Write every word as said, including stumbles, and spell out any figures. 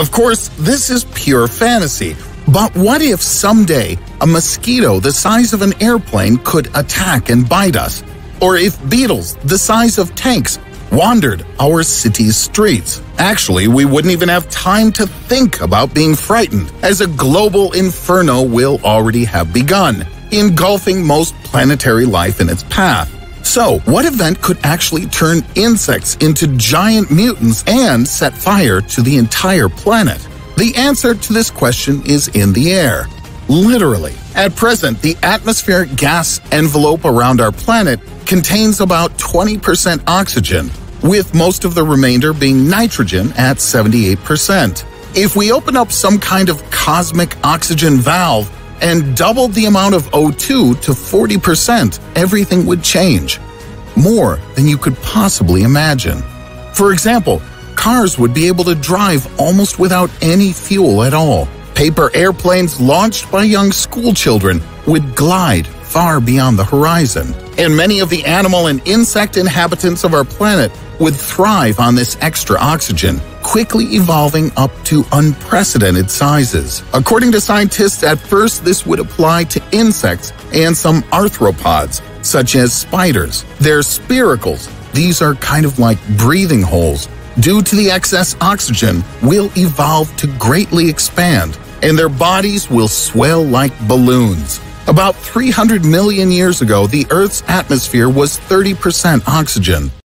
Of course, this is pure fantasy, but what if someday a mosquito the size of an airplane could attack and bite us? Or if beetles the size of tanks wandered our city's streets? Actually, we wouldn't even have time to think about being frightened, as a global inferno will already have begun, engulfing most planetary life in its path. So, what event could actually turn insects into giant mutants and set fire to the entire planet? The answer to this question is in the air. Literally. At present, the atmospheric gas envelope around our planet contains about twenty percent oxygen, with most of the remainder being nitrogen at seventy-eight percent. If we open up some kind of cosmic oxygen valve and doubled the amount of O two to forty percent, everything would change. More than you could possibly imagine. For example, cars would be able to drive almost without any fuel at all. Paper airplanes launched by young schoolchildren would glide far beyond the horizon. And many of the animal and insect inhabitants of our planet would thrive on this extra oxygen, quickly evolving up to unprecedented sizes. According to scientists, at first this would apply to insects and some arthropods, such as spiders. They're spiracles. These are kind of like breathing holes. Due to the excess oxygen, will evolve to greatly expand, and their bodies will swell like balloons. About three hundred million years ago, the Earth's atmosphere was thirty percent oxygen.